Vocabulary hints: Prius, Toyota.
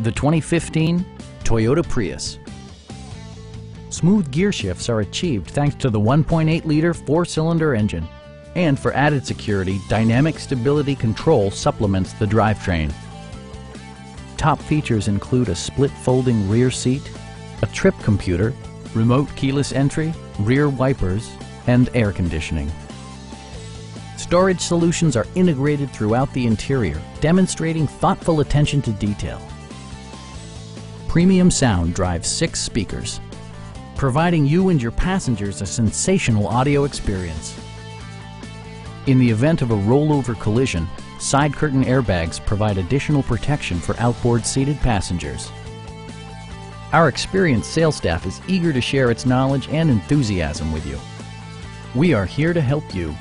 The 2015 Toyota Prius. Smooth gear shifts are achieved thanks to the 1.8-liter 4-cylinder engine. And for added security, dynamic stability control supplements the drivetrain. Top features include a split folding rear seat, a trip computer, remote keyless entry, rear wipers, and air conditioning. Storage solutions are integrated throughout the interior, demonstrating thoughtful attention to detail. Premium sound drives 6 speakers, providing you and your passengers a sensational audio experience. In the event of a rollover collision, side curtain airbags provide additional protection for outboard seated passengers. Our experienced sales staff is eager to share its knowledge and enthusiasm with you. We are here to help you.